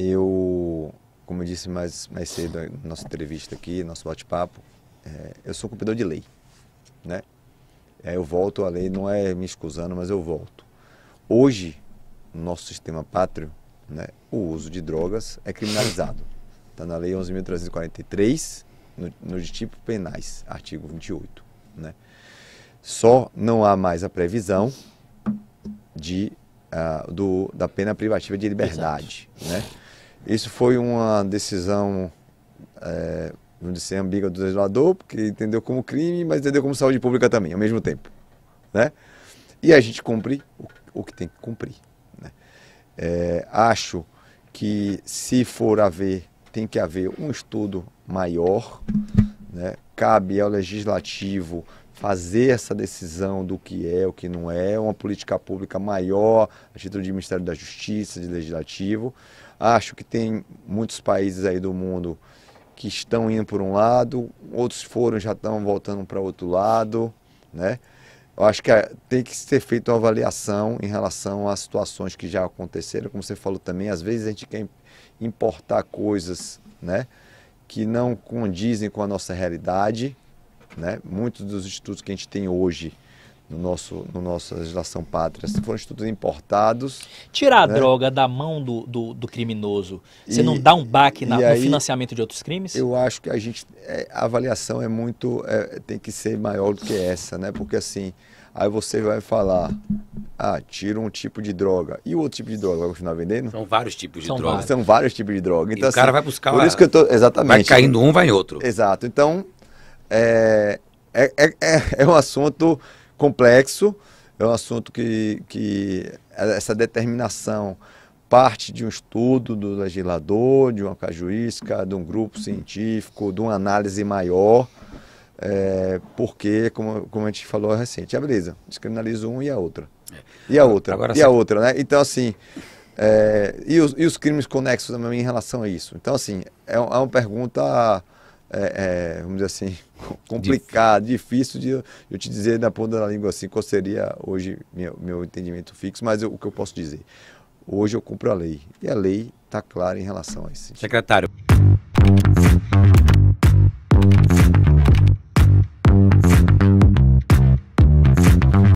Eu, como eu disse mais cedo na nossa entrevista aqui, nosso bate-papo, eu sou cumpridor de lei, né? Eu volto à lei, não é me excusando, mas eu volto. Hoje, no nosso sistema pátrio, né, o uso de drogas é criminalizado. Está na lei 11.343, nos tipos penais, artigo 28. Né? Só não há mais a previsão da pena privativa de liberdade. Né? Isso foi uma decisão, vamos dizer, ambígua do legislador, porque entendeu como crime, mas entendeu como saúde pública também, ao mesmo tempo. Né? E a gente cumpre o que tem que cumprir. Né? Acho que se for haver, tem que haver um estudo maior, né? Cabe ao legislativo fazer essa decisão do que é, o que não é, uma política pública maior, a título de Ministério da Justiça, de legislativo. Acho que tem muitos países aí do mundo que estão indo por um lado, outros foram já estão voltando para outro lado, né? Eu acho que tem que ser feita uma avaliação em relação às situações que já aconteceram, como você falou também, às vezes a gente quer importar coisas, né, que não condizem com a nossa realidade, né? Muitos dos institutos que a gente tem hoje no nossa legislação pátria foram institutos importados. Tirar, né, a droga da mão do criminoso, você não dá um baque no financiamento de outros crimes? Eu acho que a avaliação é muito, tem que ser maior do que essa, né? Porque assim, aí você vai falar, tira um tipo de droga, e o outro tipo de droga vai continuar vendendo? São vários tipos de droga. São vários tipos de droga. Então, e o cara vai buscar, por isso que eu tô, exatamente, vai caindo um, vai em outro. Exato, então é um assunto complexo, é um assunto que essa determinação parte de um estudo do legislador, de uma casuística, de um grupo científico, de uma análise maior, porque, como a gente falou recente, beleza, descriminaliza um e a outra, e a outra, agora e a outra, né? Então, assim, e os crimes conexos também em relação a isso. Então, assim, é uma pergunta... vamos dizer assim, complicado, difícil de eu te dizer na ponta da língua assim qual seria hoje meu entendimento fixo, mas o que eu posso dizer, hoje eu cumpro a lei e a lei está clara em relação a isso. Secretário.